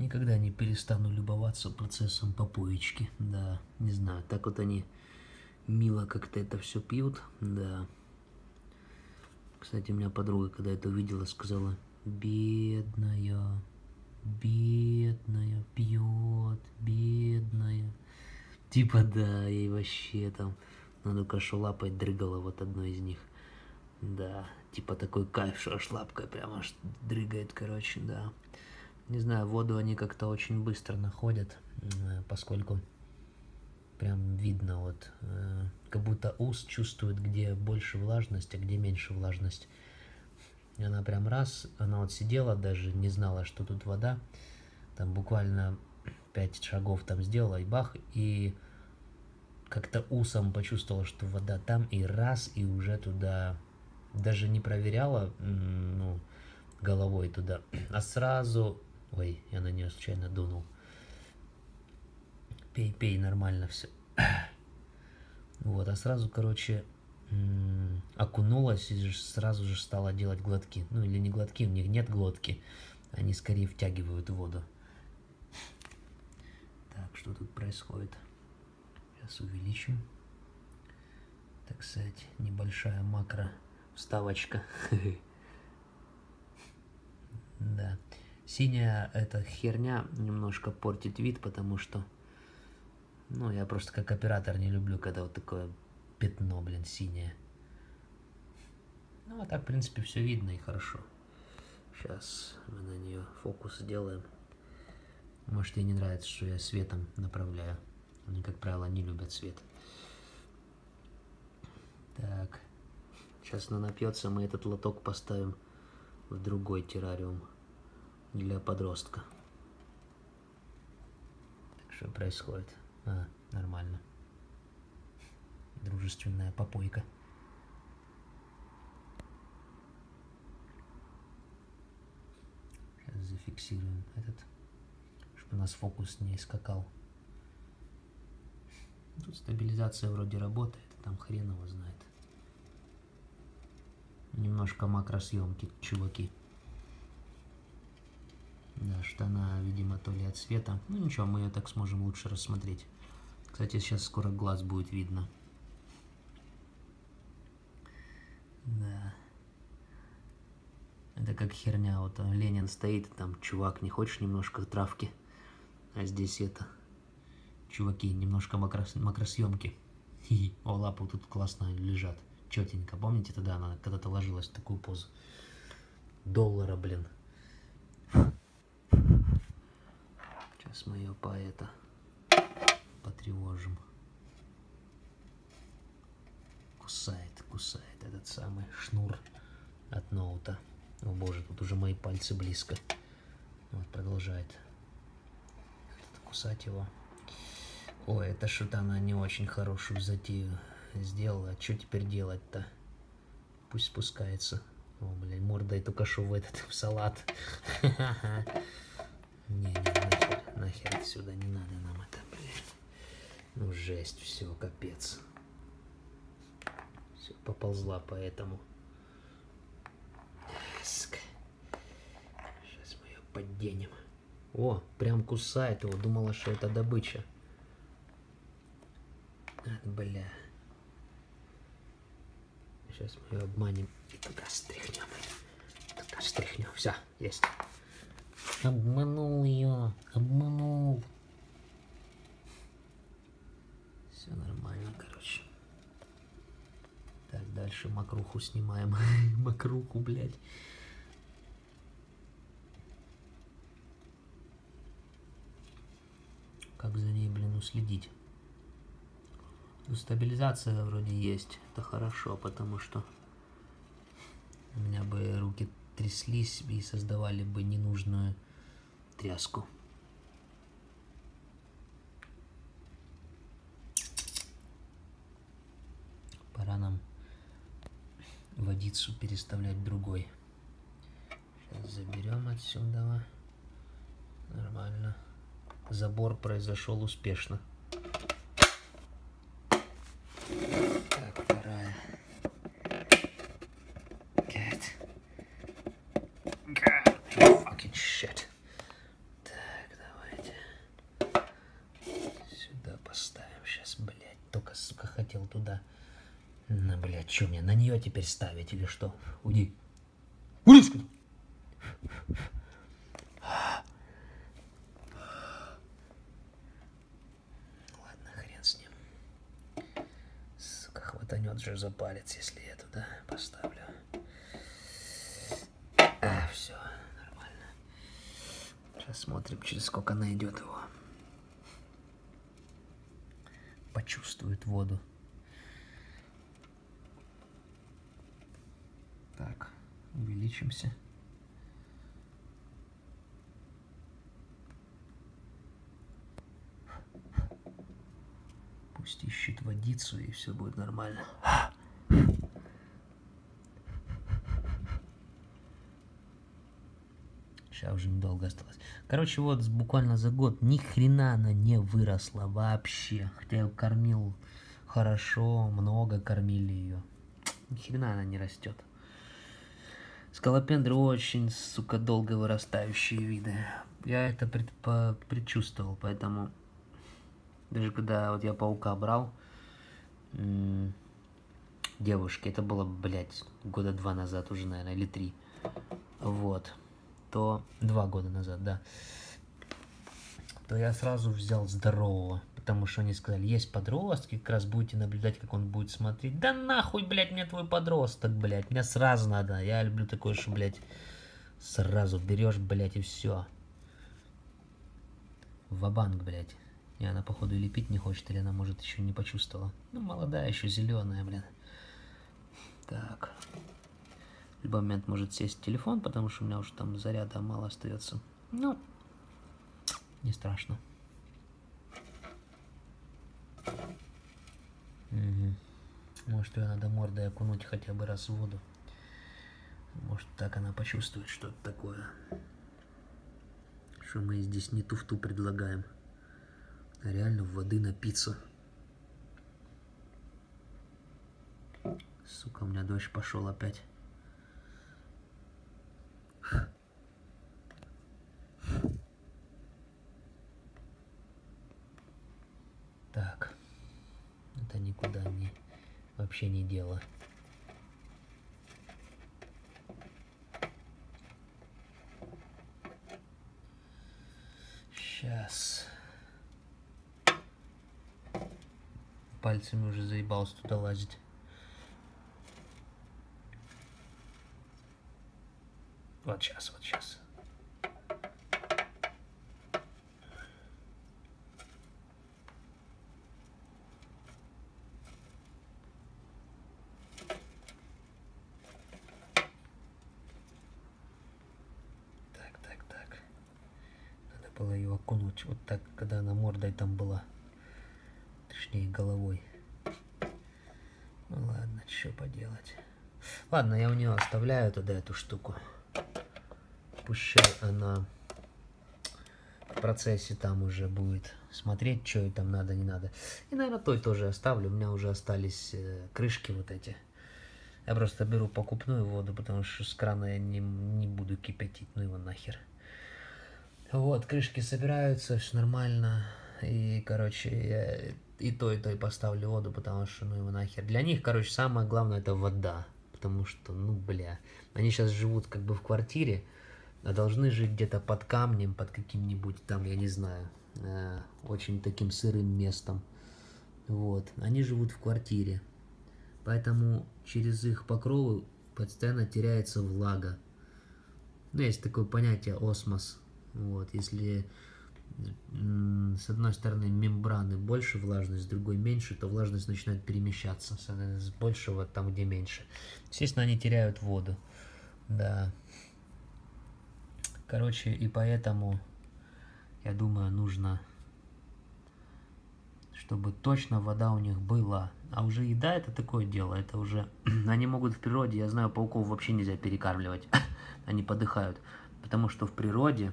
Никогда не перестану любоваться процессом попоечки. Да, не знаю, так вот они мило как-то это все пьют. Да. Кстати, у меня подруга, когда это увидела, сказала: бедная, бедная, пьет, бедная. Типа да, ей вообще там, надо кашу лапой дрыгала вот одной из них. Да, типа такой кайф, что аж лапкой прям аж дрыгает, короче, да. Не знаю, воду они как-то очень быстро находят, поскольку прям видно вот, как будто ус чувствует, где больше влажность, а где меньше влажность. И она прям раз, она вот сидела, даже не знала, что тут вода, там буквально 5 шагов там сделала и бах, и как-то усом почувствовала, что вода там, и раз, и уже туда, даже не проверяла, ну, головой туда, а сразу, ой, я на нее случайно дунул, пей, пей, нормально все, вот, а сразу, короче, окунулась и сразу же стала делать глотки, ну, или не глотки, у них нет глотки, они скорее втягивают воду. Так, что тут происходит? Сейчас увеличим. Так сказать, небольшая макро вставочка. Да. Синяя эта херня немножко портит вид, потому что, ну, я просто как оператор не люблю, когда вот такое пятно, блин, синее. Ну, а так, в принципе, все видно и хорошо. Сейчас мы на нее фокус сделаем. Может, ей не нравится, что я светом направляю. Они, как правило, не любят свет. Так. Сейчас она напьется, мы этот лоток поставим в другой террариум для подростка. Так, что происходит? А, нормально. Дружественная попойка. Сейчас зафиксируем этот, чтобы у нас фокус не скакал. Тут стабилизация вроде работает, там хрен его знает. Немножко макросъемки, чуваки. Да, что она, видимо, то ли от света. Ну ничего, мы ее так сможем лучше рассмотреть. Кстати, сейчас скоро глаз будет видно. Да. Это как херня, вот Ленин стоит, там, чувак, не хочешь немножко травки? А здесь это... Чуваки, немножко макросъемки. Хи-хи. О, лапы тут классно лежат. Четенько. Помните, тогда она когда-то ложилась в такую позу? Доллара, блин. Сейчас мы ее потревожим. Кусает, кусает этот самый шнур от ноута. О боже, тут уже мои пальцы близко. Вот, продолжает кусать его. Ой, это что-то она не очень хорошую затею сделала. Что теперь делать-то? Пусть спускается. О, блин, мордой эту кашу в этот, в салат. Не, нахер, нахер отсюда не надо нам это, блин. Ну, жесть, все, капец. Все, поползла по этому. Сейчас мы ее подденем. О, прям кусает его, думала, что это добыча. Бля. Сейчас мы ее обманем и туда стряхнем. Туда стряхнем. Все, есть. Обманул ее. Обманул. Все нормально, короче. Так, дальше мокруху снимаем. Мокруху, блядь. Как за ней, блин, уследить? Стабилизация вроде есть, это хорошо, потому что у меня бы руки тряслись и создавали бы ненужную тряску. Пора нам водицу переставлять другой. Сейчас заберем отсюда. Нормально. Забор произошел успешно. бросил туда. Ну, блядь, что мне, на нее теперь ставить или что? Уйди. Уйди, скажу. Ладно, хрен с ним. Сука, хватанет же за палец, если я туда поставлю. А, все, нормально. Сейчас смотрим, через сколько она идет его. Почувствует воду. Так, увеличимся. Пусть ищет водицу, и все будет нормально. Сейчас уже недолго осталось. Короче, вот буквально за год ни хрена она не выросла вообще. Хотя я ее кормил хорошо, много кормили ее. Ни хрена она не растет. Скалопендры очень, сука, долго вырастающие виды. Я это предчувствовал, поэтому... Даже когда вот я паука брал, девушки, это было, блядь, года два назад уже, наверное, или три. Вот. То 2 года назад, да. То я сразу взял здорового. Потому что они сказали, есть подростки, как раз будете наблюдать, как он будет смотреть. Да нахуй, блядь, мне твой подросток, блядь. Мне сразу надо. Я люблю такое, что, блядь, сразу берешь, блядь, и все. Ва-банк, блядь. И она, походу, и лепить не хочет, или она, может, еще не почувствовала. Ну, молодая, еще зеленая, блядь. Так. В любой момент может сесть телефон, потому что у меня уже там заряда мало остается. Ну, не страшно. Угу. Может, ее надо мордой окунуть хотя бы раз в воду. Может, так она почувствует что-то такое. Что мы здесь не туфту предлагаем, а реально воды напиться. Сука, у меня дождь пошел опять. Так, это никуда не, вообще не дело. Сейчас. Пальцами уже заебался туда лазить. Вот сейчас, вот сейчас. Было ее окунуть вот так, когда она мордой там была, точнее головой. Ну ладно, что поделать. Ладно, я у нее оставляю туда эту штуку. Пущай она в процессе там уже будет смотреть, что ей там надо, не надо. И, наверное, той тоже оставлю. У меня уже остались крышки вот эти. Я просто беру покупную воду, потому что с крана я не буду кипятить, ну его нахер. Вот, крышки собираются, все нормально. И, короче, я и той поставлю воду, потому что, ну его нахер. Для них, короче, самое главное это вода. Потому что, ну, бля, они сейчас живут как бы в квартире, а должны жить где-то под камнем, под каким-нибудь там, я не знаю, очень таким сырым местом. Вот, они живут в квартире. Поэтому через их покровы постоянно теряется влага. Ну, есть такое понятие осмос. Вот, если с одной стороны мембраны больше влажность, с другой меньше, то влажность начинает перемещаться с большего там, где меньше. Естественно, они теряют воду. Да. Короче, и поэтому, я думаю, нужно, чтобы точно вода у них была. А уже еда это такое дело, это уже... Они могут в природе, я знаю, пауков вообще нельзя перекармливать. Они подыхают. Потому что в природе...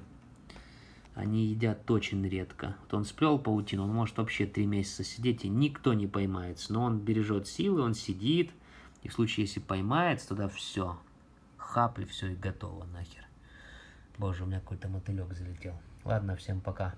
Они едят очень редко. Вот он сплел паутину, он может вообще 3 месяца сидеть, и никто не поймается. Но он бережет силы, он сидит. И в случае, если поймается, тогда все. Хап, и все, и готово нахер. Боже, у меня какой-то мотылек залетел. Ладно, всем пока.